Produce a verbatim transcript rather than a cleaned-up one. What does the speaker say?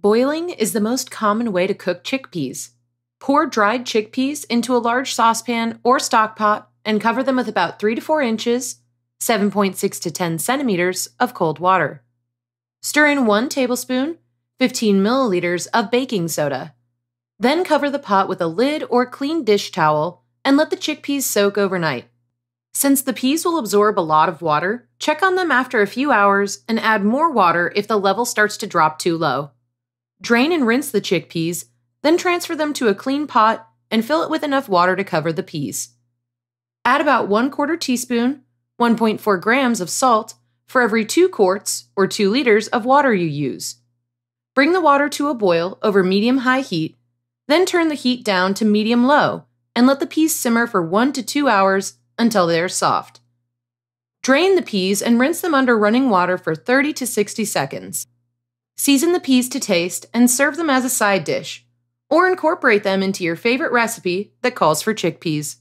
Boiling is the most common way to cook chickpeas. Pour dried chickpeas into a large saucepan or stockpot and cover them with about three to four inches, seven point six to ten centimeters of cold water. Stir in one tablespoon, fifteen milliliters of baking soda. Then cover the pot with a lid or clean dish towel and let the chickpeas soak overnight. Since the peas will absorb a lot of water, check on them after a few hours and add more water if the level starts to drop too low. Drain and rinse the chickpeas, then transfer them to a clean pot and fill it with enough water to cover the peas. Add about one quarter teaspoon, one point four grams of salt for every two quarts or two liters of water you use. Bring the water to a boil over medium-high heat, then turn the heat down to medium-low and let the peas simmer for one to two hours until they are soft. Drain the peas and rinse them under running water for thirty to sixty seconds. Season the peas to taste and serve them as a side dish, or incorporate them into your favorite recipe that calls for chickpeas.